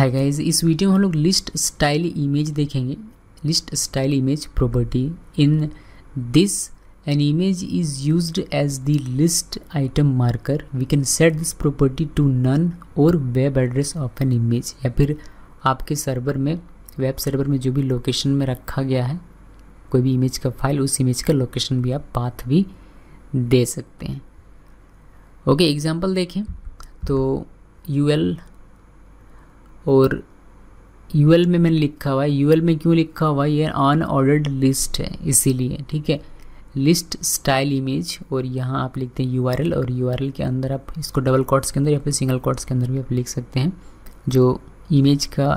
Hi guys, इस video में हम लोग लिस्ट स्टाइल इमेज देखेंगे। List style image property. In this an image is used as the list item marker. We can set this property to none or web address of an image, या फिर आपके server में, web server में जो भी location में रखा गया है कोई भी इमेज का फाइल, उस इमेज का लोकेशन भी आप पाथ भी दे सकते हैं। ओके, एग्जाम्पल देखें तो यूएल और यूएल में मैंने लिखा हुआ है। यूएल में क्यों लिखा हुआ है? ये अनऑर्डर्ड लिस्ट है इसीलिए, ठीक है। लिस्ट स्टाइल इमेज और यहाँ आप लिखते हैं यूआरएल, और यूआरएल के अंदर आप इसको डबल कोट्स के अंदर या फिर सिंगल कोट्स के अंदर भी आप लिख सकते हैं जो इमेज का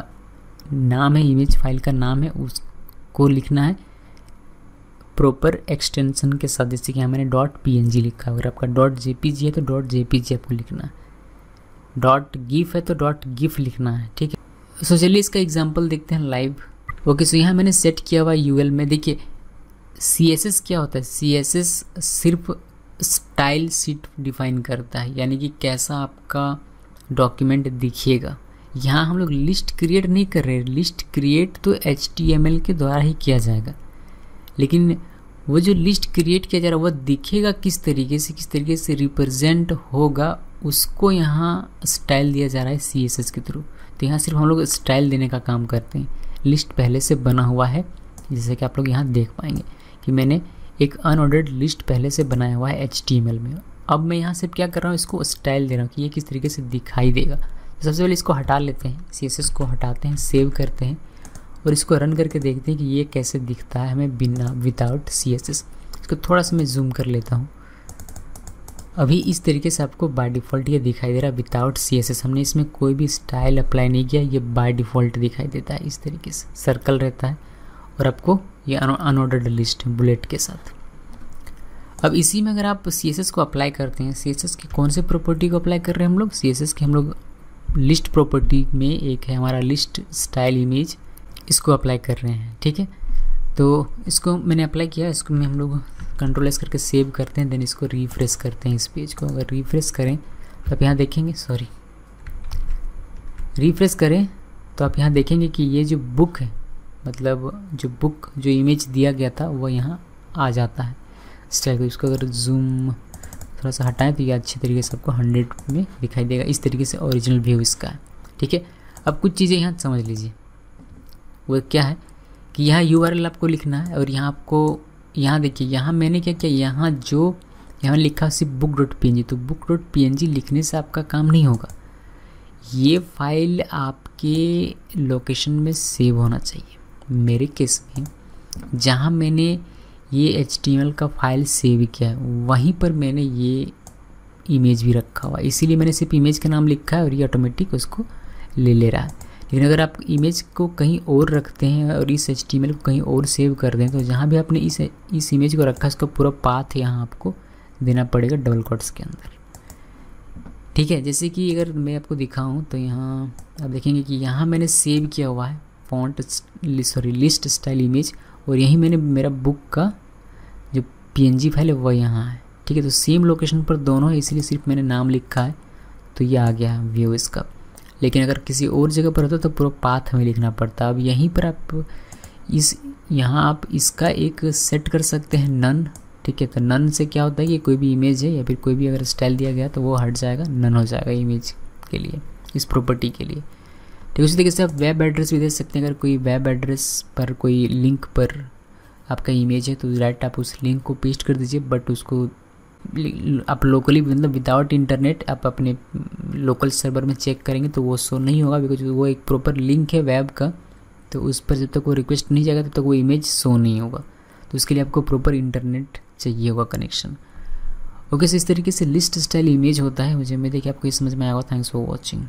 नाम है, इमेज फाइल का नाम है, उसको लिखना है प्रॉपर एक्सटेंशन के साथ। जैसे कि यहाँ मैंने डॉट png लिखा है, अगर आपका डॉट jpg है तो डॉट jpg आपको लिखना है, डॉट gif है तो डॉट gif लिखना है, ठीक है। सो चलिए इसका एग्जांपल देखते हैं लाइव। ओके, सो यहाँ मैंने सेट किया हुआ यूएल में। देखिए css क्या होता है? css सिर्फ स्टाइल शीट डिफाइन करता है, यानी कि कैसा आपका डॉक्यूमेंट दिखेगा। यहाँ हम लोग लिस्ट क्रिएट नहीं कर रहे, लिस्ट क्रिएट तो html के द्वारा ही किया जाएगा, लेकिन वो जो लिस्ट क्रिएट किया जा रहा है वह दिखेगा किस तरीके से, रिप्रेजेंट होगा, उसको यहाँ स्टाइल दिया जा रहा है CSS के थ्रू। तो यहाँ सिर्फ हम लोग स्टाइल देने का काम करते हैं। लिस्ट पहले से बना हुआ है, जैसे कि आप लोग यहाँ देख पाएंगे कि मैंने एक अनऑर्डर्ड लिस्ट पहले से बनाया हुआ है HTML में। अब मैं यहाँ सिर्फ क्या कर रहा हूँ, इसको स्टाइल दे रहा हूँ कि ये किस तरीके से दिखाई देगा। तो सबसे पहले इसको हटा लेते हैं, CSS को हटाते हैं, सेव करते हैं और इसको रन करके देखते हैं कि ये कैसे दिखता है हमें बिना विदाउट CSS। इसको थोड़ा सा मैं जूम कर लेता हूँ। अभी इस तरीके से आपको बाय डिफ़ॉल्ट ये दिखाई दे रहा है विदाउट CSS। हमने इसमें कोई भी स्टाइल अप्लाई नहीं किया, ये बाय डिफ़ॉल्ट दिखाई देता है इस तरीके से, सर्कल रहता है और आपको ये अनऑर्डर्ड लिस्ट बुलेट के साथ। अब इसी में अगर आप CSS को अप्लाई करते हैं, CSS की कौन से प्रॉपर्टी को अप्लाई कर रहे हैं हम लोग? CSS के हम लोग लिस्ट प्रॉपर्टी में एक है हमारा लिस्ट स्टाइल इमेज, इसको अप्लाई कर रहे हैं, ठीक है। तो इसको मैंने अप्लाई किया, इसको मैं हम लोग कंट्रोल एस करके सेव करते हैं, देन इसको रिफ्रेश करते हैं इस पेज को। अगर रिफ्रेश करें तो आप यहाँ देखेंगे, रिफ्रेश करें तो आप यहाँ देखेंगे कि ये जो बुक है, मतलब जो इमेज दिया गया था वो यहाँ आ जाता है स्टाइल को। इसको अगर जूम थोड़ा सा हटाएं तो ये अच्छे तरीके से आपको 100 में दिखाई देगा। इस तरीके से ओरिजिनल व्यू इसका है, ठीक है। अब कुछ चीज़ें यहाँ समझ लीजिए, वो क्या है कि यहाँ URL आपको लिखना है और यहाँ आपको, यहाँ देखिए, यहाँ मैंने क्या किया, यहाँ लिखा सिर्फ book.png। तो book.png लिखने से आपका काम नहीं होगा, ये फाइल आपके लोकेशन में सेव होना चाहिए। मेरे केस में जहाँ मैंने ये HTML का फाइल सेव किया है वहीं पर मैंने ये इमेज भी रखा हुआ है, इसीलिए मैंने सिर्फ इमेज का नाम लिखा है और ये ऑटोमेटिक उसको ले रहा है। लेकिन अगर आप इमेज को कहीं और रखते हैं और इस HTML को कहीं और सेव कर दें, तो जहाँ भी आपने इस इमेज को रखा है उसका पूरा पाथ यहाँ आपको देना पड़ेगा डबल कोट्स के अंदर, ठीक है। जैसे कि अगर मैं आपको दिखाऊं तो यहाँ आप देखेंगे कि यहाँ मैंने सेव किया हुआ है लिस्ट स्टाइल इमेज, और यहीं मैंने मेरा बुक का जो PNG फाइल है वह यहाँ है, ठीक है। तो सेम लोकेशन पर दोनों है, इसलिए सिर्फ मैंने नाम लिखा है तो ये आ गया है व्यू इसका। लेकिन अगर किसी और जगह पर होता तो पूरा पाथ हमें लिखना पड़ता। अब यहीं पर आप यहाँ आप इसका एक सेट कर सकते हैं नन, ठीक है। तो नन से क्या होता है कि कोई भी इमेज है या फिर कोई भी अगर स्टाइल दिया गया तो वो हट जाएगा, नन हो जाएगा इमेज के लिए, इस प्रॉपर्टी के लिए, ठीक है। उसी तरीके से आप वेब एड्रेस भी दे सकते हैं। अगर कोई वेब एड्रेस पर, कोई लिंक पर आपका इमेज है तो डायरेक्ट आप उस लिंक को पेस्ट कर दीजिए, बट उसको आप लोकली, मतलब विदाउट इंटरनेट आप अपने लोकल सर्वर में चेक करेंगे तो वो शो नहीं होगा, बिकॉज वो एक प्रॉपर लिंक है वेब का। तो उस पर जब तक वो रिक्वेस्ट नहीं जाएगा तब तक वो इमेज शो नहीं होगा। तो उसके लिए आपको प्रॉपर इंटरनेट चाहिए होगा कनेक्शन। ओके, सो इस तरीके से लिस्ट स्टाइल इमेज होता है। मुझे उम्मीद है कि आपको ये समझ में आएगा। Thanks for watching.